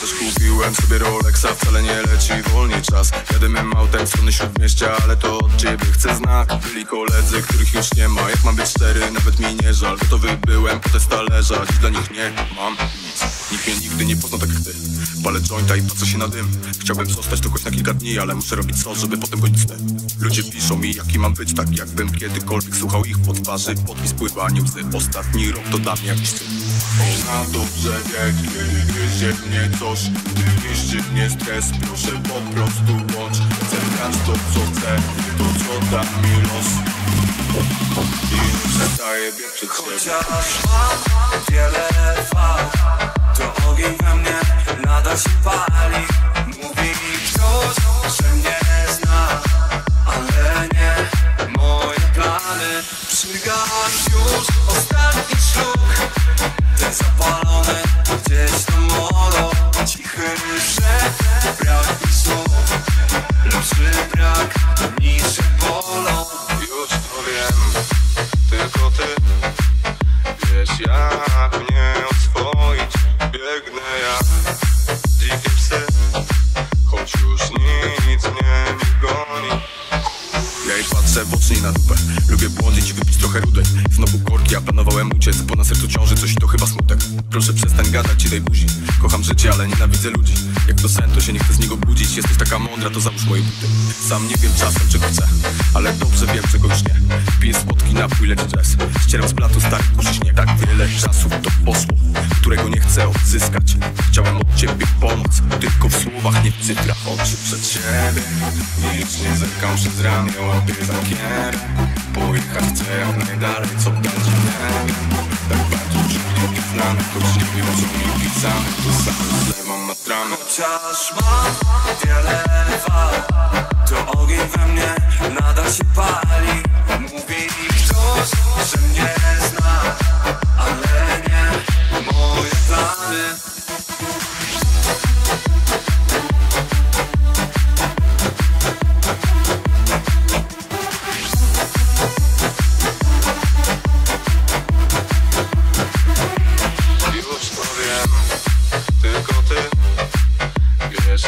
też kupiłem sobie Rolexa, wcale nie leci wolniej czas. Jadę mym autem w stronę śródmieścia, ale to od ciebie chcę znak. Byli koledzy, których już nie ma, jak mam być szczery, nawet mi nie żal. Gotowy byłem, po te z talerza, dziś dla nich nie mam nic. Nikt mnie nigdy nie poznał tak jak ty. Palę jointa i pacę się na dym. Chciałbym zostać tu choć na kilka dni, ale muszę robić co, żeby potem godzić sny. Ludzie piszą mi jaki mam być, tak jakbym kiedykolwiek słuchał ich pod twarzy. Podpis pływa nie łzy, ostatni rok to dla mnie jakiś cykl. Ona dobrze wie, kiedy gryzie mnie coś, gdy niszczy mnie stres, proszę po prostu łącz. Chcę brać to co chcę, to co da mi los. I już przestaję wieprzyć siebie. Chociaż mam wiele fal, to ogień we mnie nadal się pali. Mówi mi ktoś, że mnie zna, ale nie moje plany. Przygarnę już ostatni szlug, ten zapalony gdzieś tam molo. Cichy szef, brak mi słów, lepszy brak niż bolą. Już to wiem, tylko ty wiesz jak mnie oswoić. Biegnę jak dzikie psy, choć już nic mnie nie goni. Ja jej patrzę w oczy i na dupę. Lubię błądzić i wypić trochę rudej. Znowu korki, ja planowałem uciec, bo na sercu ciąży coś i to chyba smutek. Proszę przestań gadać i daj buzi. Kocham życie, ale nienawidzę ludzi. Jak to sen, to się nie chcę z niego budzić. Jesteś taka mądra, to załóż moje buty. Sam nie wiem czasem czego chcę, ale dobrze wiem czego już nie. Piję słodki napój, lecz jazz. Ścieram z blatu stary nie. Tak wiele czasów to poszło, którego nie chcę odzyskać. Chciałem od ciebie pomoc, tylko w słowach nie w cyfrach. Oczy przed siebie, nic nie zerkam przez ramię. Łapię za kierę, pojechać chcę jak najdalej, co będzie lepiej. Tak bardzo już mnie nie znamy, choć nie wiem, że mi pisamy, to sam zlewam na tramę. Chociaż mam wiele fal, to ogień we mnie nadal się pali. Mówi mi ktoś, że mnie zna, ale nie moje plany.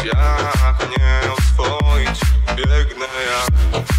Jak mnie oswoić, biegnę jak